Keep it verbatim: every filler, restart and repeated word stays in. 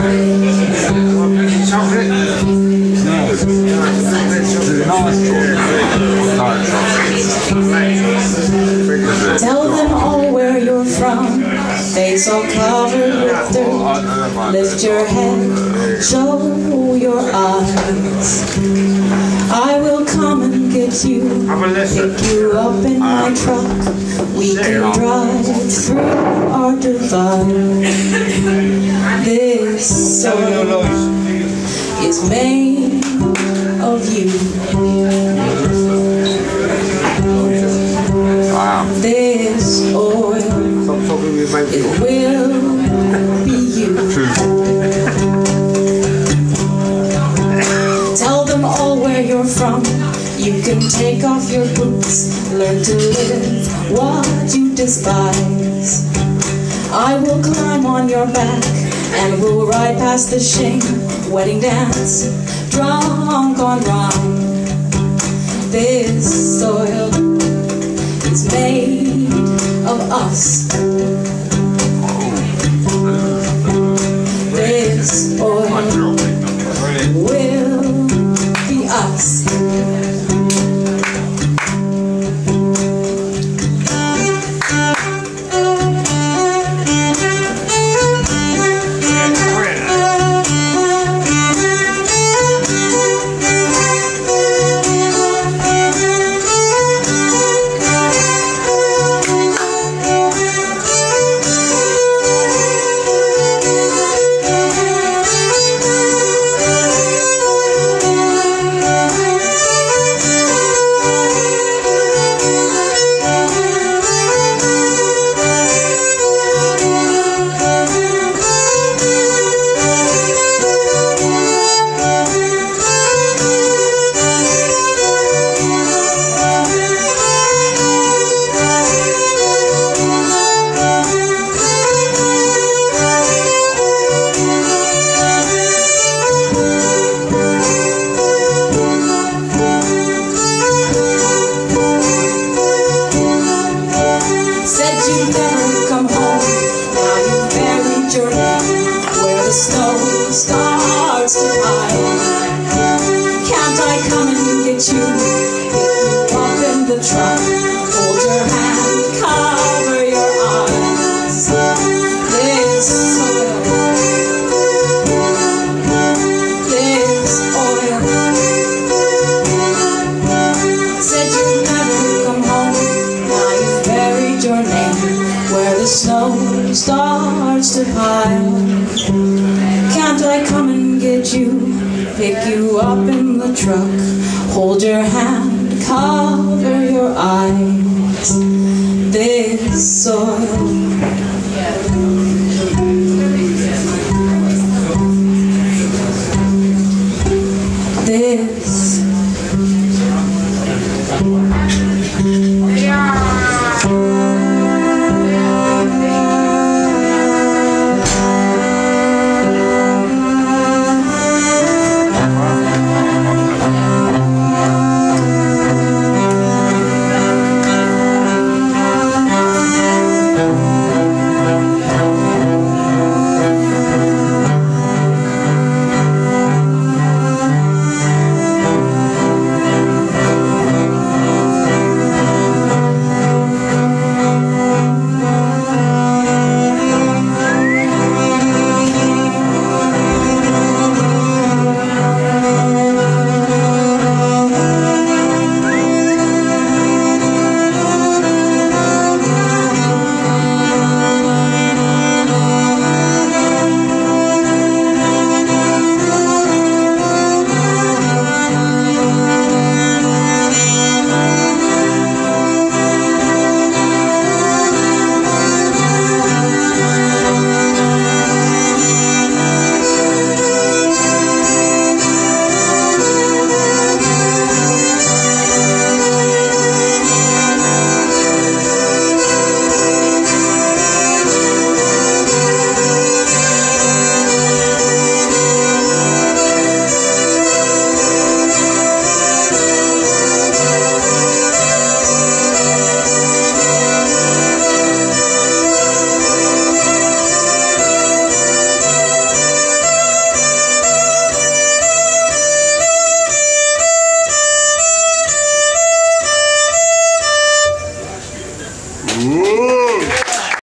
Tell them all where you're from, face all covered with dirt. Lift your head, show your eyes. I will come and get you, pick you up in my truck. We can drive through our divide. This song is made of you. This oil, it will be you. Tell them all where you're from. You can take off your boots. Learn to live what you despise. I will climb on your back, and we'll ride past the shame. Wedding dance, drunk on rhyme. This soil is made of us. This oil will be us. Thank you. Whoa!